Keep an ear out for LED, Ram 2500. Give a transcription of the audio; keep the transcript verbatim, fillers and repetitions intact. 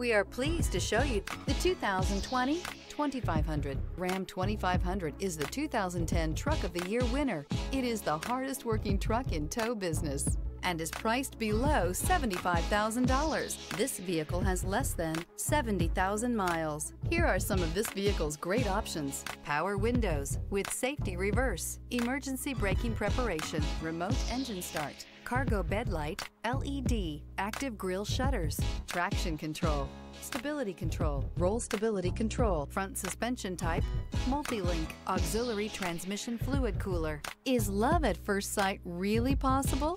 We are pleased to show you the two thousand twenty twenty-five hundred. Ram twenty-five hundred is the two thousand ten Truck of the Year winner. It is the hardest working truck in tow business and is priced below seventy-five thousand dollars. This vehicle has less than seventy thousand miles. Here are some of this vehicle's great options: power windows with safety reverse, emergency braking preparation, remote engine start, cargo bed light, L E D, active grille shutters, traction control, stability control, roll stability control, front suspension type, multi-link, auxiliary transmission fluid cooler. Is love at first sight really possible?